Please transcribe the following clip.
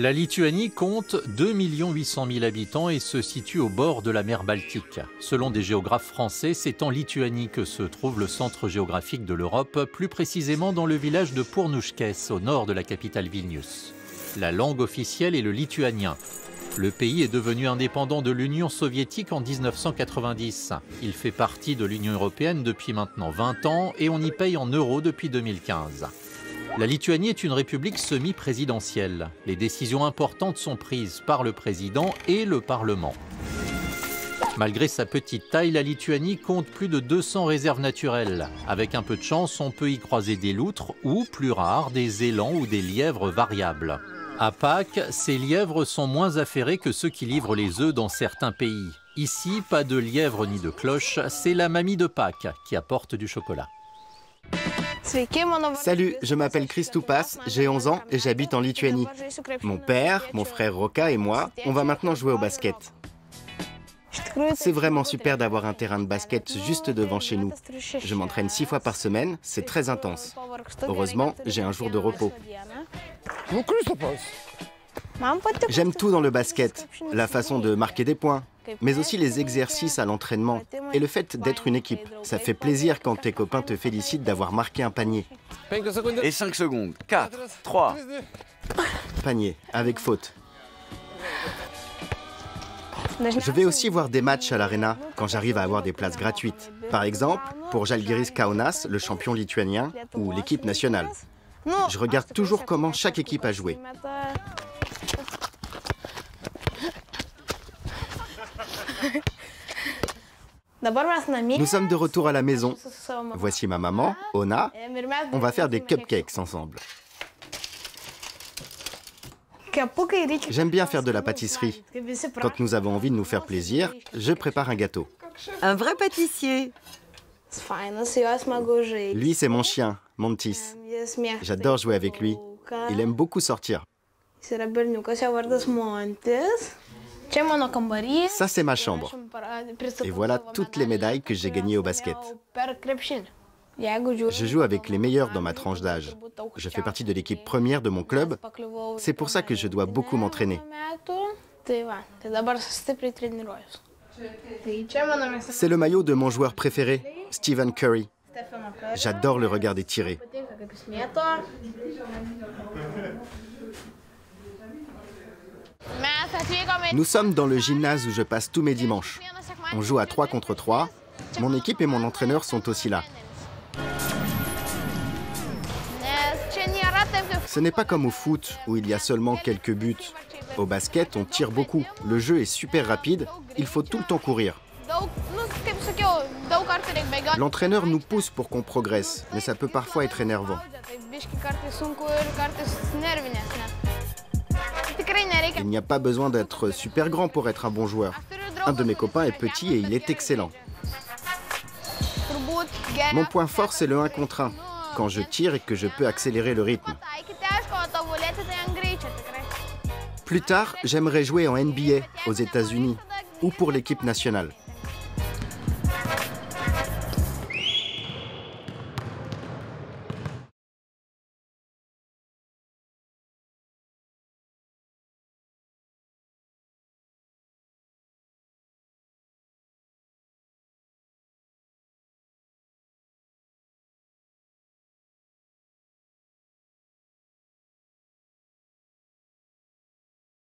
La Lituanie compte 2 800 000 habitants et se situe au bord de la mer Baltique. Selon des géographes français, c'est en Lituanie que se trouve le centre géographique de l'Europe, plus précisément dans le village de Pournuchkès, au nord de la capitale Vilnius. La langue officielle est le lituanien. Le pays est devenu indépendant de l'Union soviétique en 1990. Il fait partie de l'Union européenne depuis maintenant 20 ans et on y paye en euros depuis 2015. La Lituanie est une république semi-présidentielle. Les décisions importantes sont prises par le président et le Parlement. Malgré sa petite taille, la Lituanie compte plus de 200 réserves naturelles. Avec un peu de chance, on peut y croiser des loutres ou, plus rares, des élans ou des lièvres variables. À Pâques, ces lièvres sont moins affairés que ceux qui livrent les œufs dans certains pays. Ici, pas de lièvre ni de cloche, c'est la mamie de Pâques qui apporte du chocolat. Salut, je m'appelle Kristupas, j'ai 11 ans et j'habite en Lituanie. Mon père, mon frère Roka et moi, on va maintenant jouer au basket. C'est vraiment super d'avoir un terrain de basket juste devant chez nous. Je m'entraîne 6 fois par semaine, c'est très intense. Heureusement, j'ai un jour de repos. J'aime tout dans le basket, la façon de marquer des points, mais aussi les exercices à l'entraînement et le fait d'être une équipe. Ça fait plaisir quand tes copains te félicitent d'avoir marqué un panier. Et 5 secondes, 4, 3... Panier, avec faute. Je vais aussi voir des matchs à l'arena quand j'arrive à avoir des places gratuites. Par exemple, pour Žalgiris Kaunas, le champion lituanien, ou l'équipe nationale. Je regarde toujours comment chaque équipe a joué. Nous sommes de retour à la maison. Voici ma maman, Ona. On va faire des cupcakes ensemble. J'aime bien faire de la pâtisserie. Quand nous avons envie de nous faire plaisir, je prépare un gâteau. Un vrai pâtissier. Lui, c'est mon chien, Montis. J'adore jouer avec lui. Il aime beaucoup sortir. Ça, c'est ma chambre. Et voilà toutes les médailles que j'ai gagnées au basket. Je joue avec les meilleurs dans ma tranche d'âge. Je fais partie de l'équipe première de mon club. C'est pour ça que je dois beaucoup m'entraîner. C'est le maillot de mon joueur préféré, Stephen Curry. J'adore le regarder tirer. Nous sommes dans le gymnase où je passe tous mes dimanches. On joue à 3 contre 3. Mon équipe et mon entraîneur sont aussi là. Ce n'est pas comme au foot où il y a seulement quelques buts. Au basket, on tire beaucoup. Le jeu est super rapide. Il faut tout le temps courir. L'entraîneur nous pousse pour qu'on progresse, mais ça peut parfois être énervant. Il n'y a pas besoin d'être super grand pour être un bon joueur. Un de mes copains est petit et il est excellent. Mon point fort, c'est le 1 contre 1, quand je tire et que je peux accélérer le rythme. Plus tard, j'aimerais jouer en NBA aux États-Unis ou pour l'équipe nationale.